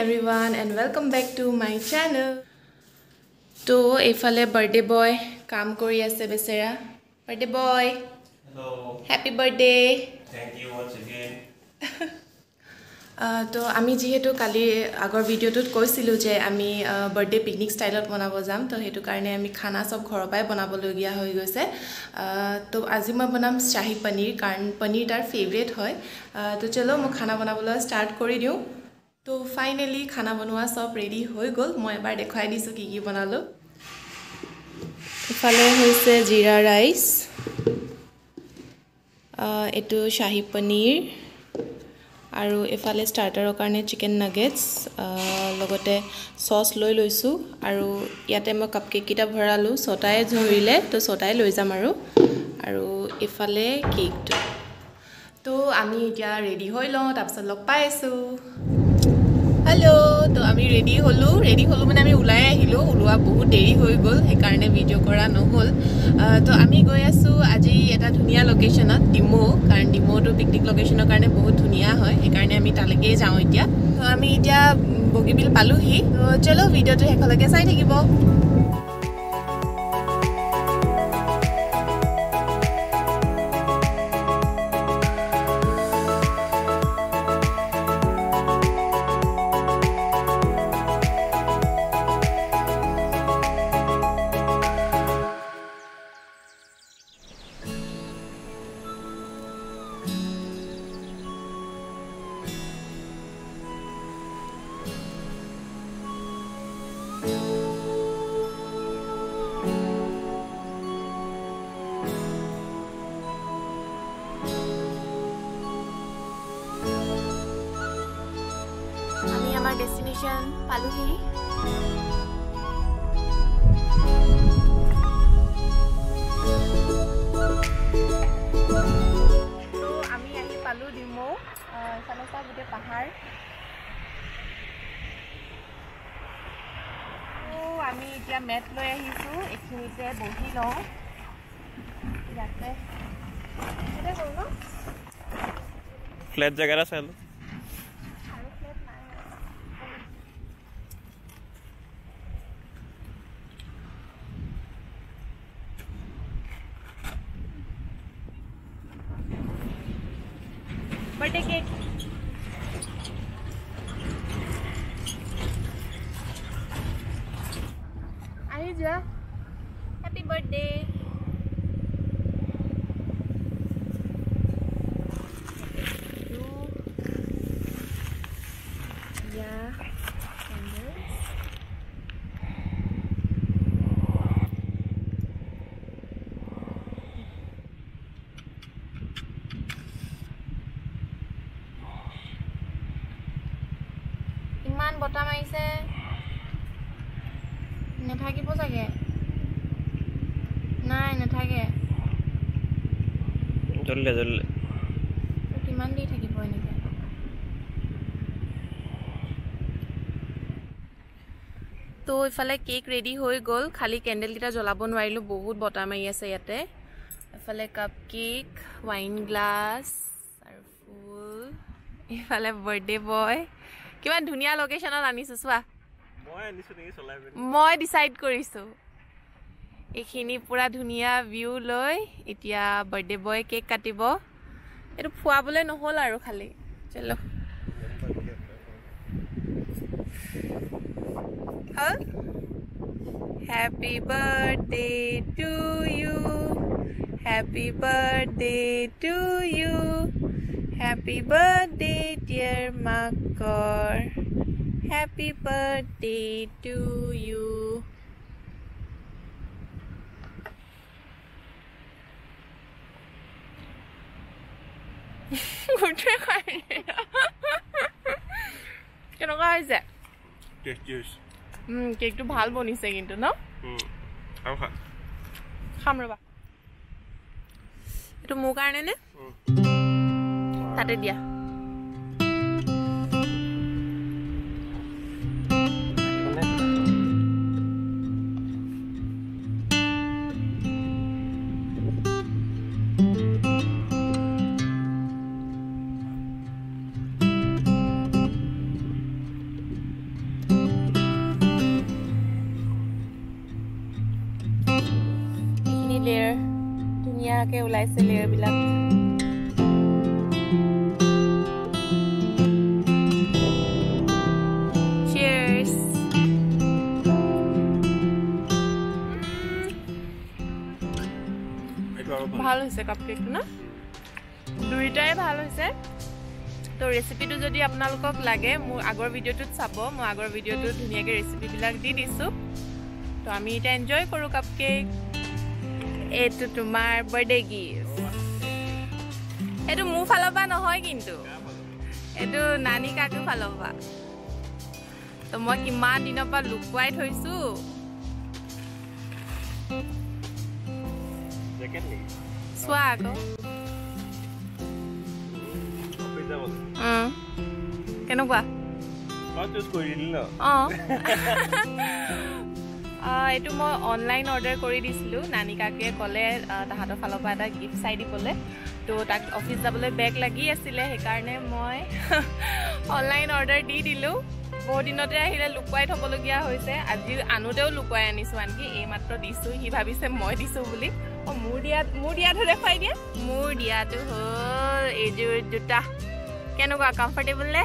Everyone and welcome back to my channel. तो एफाले birthday boy काम करी आसे बेसेरा। Birthday boy hello, happy birthday. Thank you once again. तो आमी जिहेतु काली आगर भिडिओटुत কৈছিলো जे आमी बर्थडे पिकनिक स्टाइलत बनाबो जाम, तो हेतु कारणे आमी खाना सब घर पाए बनाबो लगिया होय गयसे। तो आज मैं बनाम शाही पनीर, कारण पनीर तार फेवरेट होय। तो चलो मैं खाना बनाबोला स्टार्ट करि दिउ। तो फाइनली खाना बनवा सब रेडी हो गल। मैं एबार देखाई दिसो की बनालो। इफाले होइसे जीरा राइस, एटु शाही पनीर आरो एफाले स्टार्टर कारणे चिकेन नगेट्स लगते सस लई लैसु। आरो याते मैं कपकेक किटा भरालु, सटाय झरिले तो सटाय लई जाम। आरो एफाले केक। तो आमी इटा रेडी होई लौ, तापस लग पाइसु। हेलो, तो आमी रेडी हलो माने आमी उलाय आहिलो। उलुवा बहुत देरी होय गल, हे कारणे भिडिओ करा नहल। तो आमी गय आसु আজি एटा धुनिया लोकेशनत, डिमो। कारण डिमो तो पिकनिक लोकेशनर कारणे बहुत धुनिया होय, हे कारणे आमी तालेके जाऊ इटा। तो आमी इटा बगिबिल पालु हि। तो चलो भिडिओ तो हेखलके साइ থাকিबो। डेस्टिनेशन पालुही। तो आमी आही पालु डिमो। सामसा गुटे पहाड़। तो आमी इटा मेट लय आहिसु, एखिनिते बहि लौ जाते एटा कोनु फ्लैट जगह रा सेलो। Birthday cake. आई जा, हैप्पी बर्थडे। मान बता माइसे नथाकी पोसागे नाय नथागे जल्ले किमान দি থাকি পয়নি। তো ইফালে কেক রেডি হই গল, খালি ক্যান্ডেল কিটা জ্বলাব নোৱাৰিলো, বহুত বতা মাই আছে ইয়াতে। ইফালে কাপকেক, ওয়াইন গ্লাস আর ফুল। ইফালে बर्थडे বয়। কিমান ধুনিয়া লোকেশনত আনিছো চোৱা। মই ডিসাইড কৰিছো এখিনি পুরা ধুনিয়া ভিউ লৈ ইতিয়া बर्थडे বয় কেক কাটিব। এটো ফুৱাবলে নহল আৰু খালি। চলো happy birthday to you, happy birthday to you, happy birthday dear Makar, happy birthday to you. Good try. Keneকুৱা হৈছে? Tasty। কেকটো ভাল বনিছে কিন্তু ন? আৰু খাম ৰবা। এটো মোৰ কাৰণে নে? Tadi dia layer, dhuniya ulaise layer bilak. ভালো হইছে কাপকেক না দুইটাই ভালো হইছে তো রেসিপিটো যদি আপোনালোকক লাগে মু আগৰ ভিডিওটো চাবো মু আগৰ ভিডিওটো ধুনিয়াকে ৰেসিপি বিলাক দি দিছো তো আমি এটা এনজয় কৰো কাপকেক এটো তোমাৰ बर्थडे গিফট এটো মু ফালবা নহয় কিন্তু এটো নানি কাকু ফালবা তো মই কিমান দিনৰ পৰা লুকুৱাই থৈছো Swago. Can you go? Not just going. I do more online order. Kori dislu. Nani kake kole tahato falopa da gift side kole. To tak office double bag lagi asile hekarne moi online order di dilu. Board inote ahile lukwai thobologia hoise. Aji anudeo lukwai anisu anki ei matro disu hi bhabise moi disu boli. Moodiat hole khai dia moodiat hol eju juta keno ka comfortable le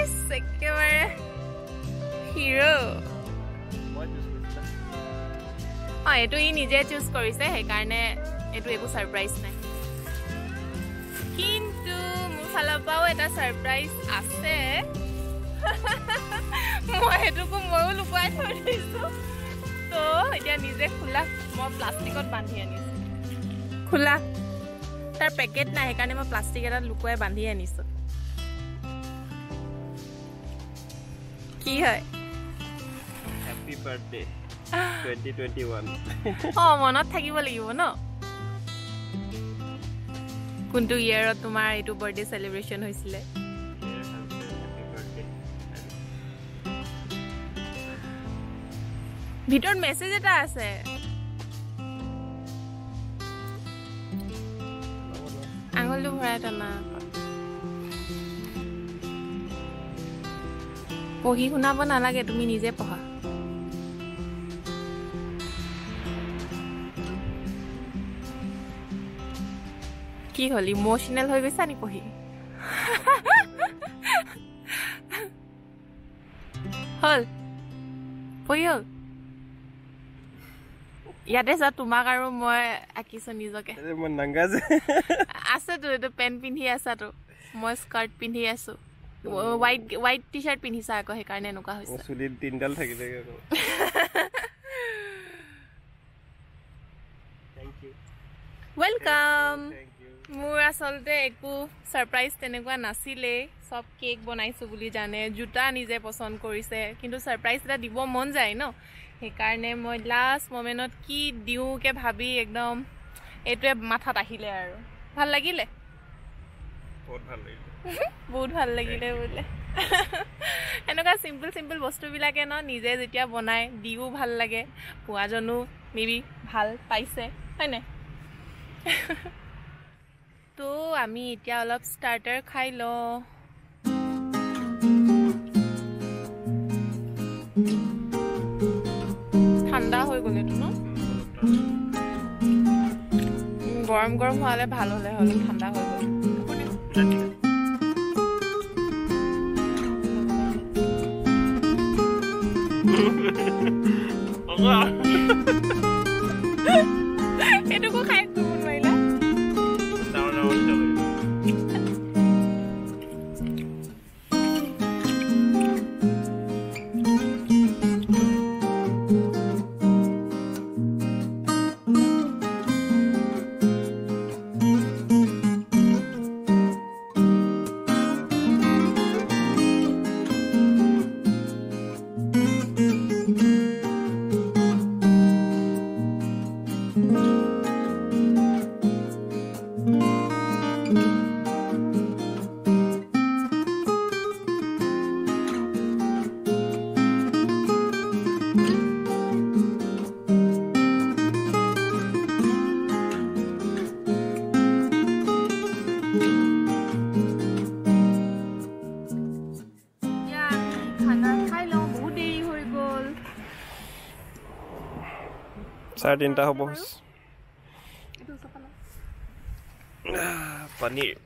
is ekebare hero moi choose korisa ha etu I nije choose korise he karone etu eku surprise nai kintu mu phala pao eta surprise ase moi etu ko moi lupai thodisu তো এটা নিজে খোলা মই প্লাস্টিকত বান্ধি আনিছো খোলা তার packet নাই কারণে মই প্লাস্টিক এটা লুকুৱাই বান্ধি আনিছো কি হয় হ্যাপি বার্থডে 2021 ও মনত থাকিব লাগিব ন কোনটো ইয়াৰত তোমাৰ এটো বার্থডে সেলিব্রেশন হৈছিল ভিতর মেসেজ এটা আছে আঙুল ভরা এটা না পঢ়ি শুনাব নালাগে তুমি নিজে পঢ়া কি হল ইমোশনাল হৈ গৈছা নি পঢ়ি হল পঢ়ি হল ইয়াতে যা তোমাক আৰু মই আকিছো নিজকে মই নঙ্গা আছে তো এটো পেন পিন্ধি আছা তো মই স্কার্ট পিন্ধি আছো হোয়াইট হোয়াইট টি-শার্ট পিন্ধিছা আকৌ হে কাৰণে নকা হৈছে চুলি তিনডাল থাকি থাকে আকৌ thank you welcome thank you মোৰ আসলতে একো সারপ্রাইজ তেনেকুৱা নাছিলে সব কেক বনাইছো বুলি জানে জুতা নিজে পছন্দ কৰিছে কিন্তু সারপ্রাইজ এটা দিব মন যায় ন এই কারণে মই লাস্ট মোমেন্টত কি দিউ কে ভাবি একদম এটোৱে মাথা আহিলে আৰু ভাল লাগিলে বহুত ভাল লাগিলে বলে এনেকা সিম্পল সিম্পল বস্তু বিলাকে ন নিজে যেতিয়া বনাই দিউ ভাল লাগে পুৱাজনো মেবি ভাল পাইছে হয় না তো আমি এতিয়া অলপ স্টার্টার খাই লো ঠান্ডা হৈ গলে তো ন গরম গরম হলে ভালো হলে হল ঠান্ডা হৈ গল এটুকু খাই কোন মাইলা Sardine, that was. Paneer.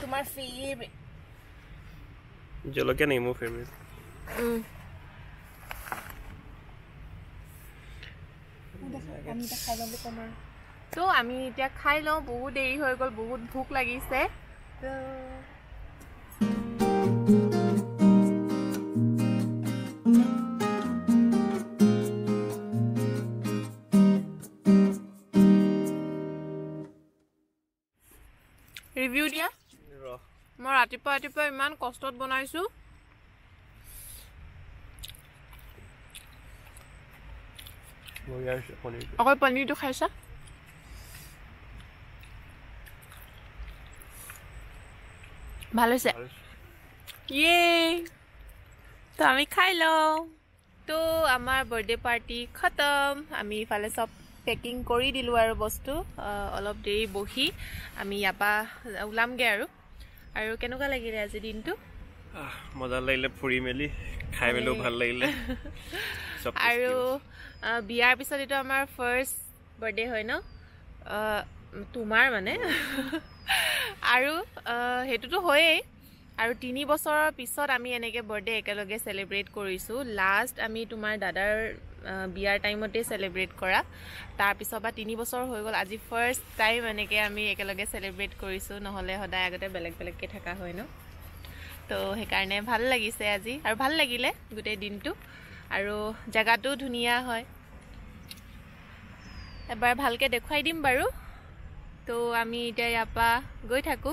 तुम्हार favorite. जो लोग क्या नहीं मो favorite. So আমি এতিয়া খাই লও বহুত দেৰি হৈ গল বহুত ভুক লাগিছে তো রিভিউ দিয়া মই ৰাতিপুৱা ইমান কষ্টত বনাইছো আকৌ পনীৰটো খাইছা ভালো আছে ইয়ে তো আমি খাই লও তো আমার बर्थडे পার্টি খতম আমি ফালে সব প্যাকিং কৰি দিলো আৰু বস্তু অলপ দেৰি বহি আমি ইয়াপা উলামগে আৰু আৰু কেনেকুৱা লাগিলে আজি দিনটো মজা লাগিলে ফুৰি মেলি খাই মেলো ভাল লাগিলে সব আৰু বিয়াৰ পিছত এটা আমাৰ ফার্স্ট बर्थडे হয় না তোমার মানে আৰু হেতু তো হয় আৰু 3 বছৰৰ পিছত আমি এনেকে बर्थडे একেলগে সেলিব্রেট কৰিছো লাস্ট আমি তোমাৰ দাদাৰ বিয়াৰ টাইমতে সেলিব্রেট কৰা তাৰ পিছবা 3 বছৰ হৈ গল আজি ফার্স্ট টাইম এনেকে আমি একেলগে সেলিব্রেট কৰিছো নহলে হদায় আগতে বেলেগ বেলেগকে থাকা হয় ন তো হে কাৰণে ভাল লাগিছে আজি আৰু ভাল লাগিলে গুটে দিনটো আৰু জাগাটো ধুনিয়া হয় এবাৰ ভালকে দেখাই দিম বাৰু তো আমি এটা আপা গৈ থাকো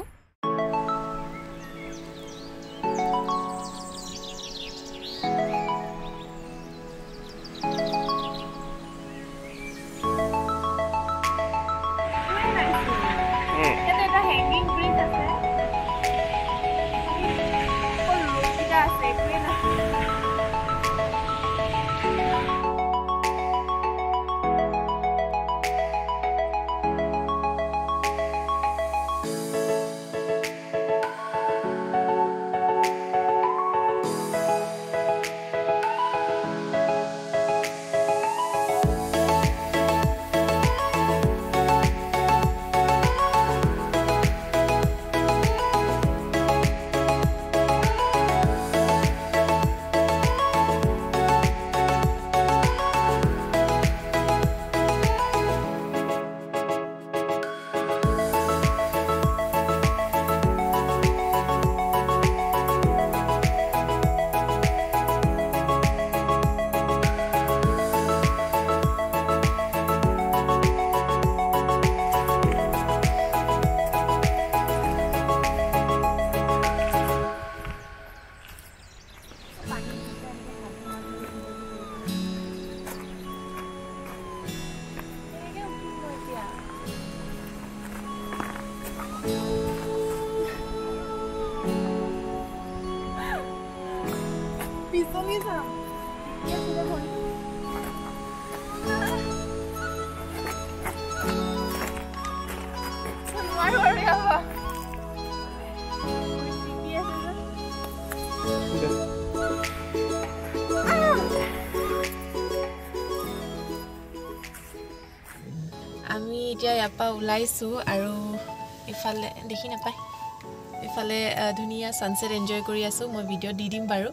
আপা উলাইছো আৰু ইফালে দেখি না পাই ইফালে ধুনিয়া সানসেট এনজয় কৰি আছো মই ভিডিও দি দিম বাৰু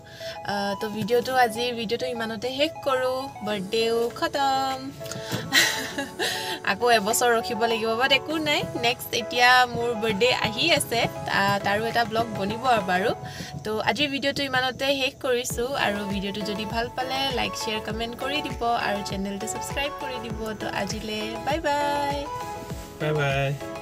তো ভিডিওটো আজি ভিডিওটো ইমানতে হেক কৰো बर्थडे খতম আকৌ এবছৰ ৰখিব লাগিব বাট একো নাই নেক্সট এতিয়া মোৰ बर्थडे আহি আছে তাৰো এটা ব্লগ বনিব আৰু তো আজি ভিডিওটো ইমানতে হেক কৰিছো আৰু ভিডিওটো যদি ভাল পালে লাইক শেয়ার কমেন্ট কৰি দিব আৰু চেনেলটো সাবস্ক্রাইব কৰি দিব তো আজিলে বাই বাই Bye bye.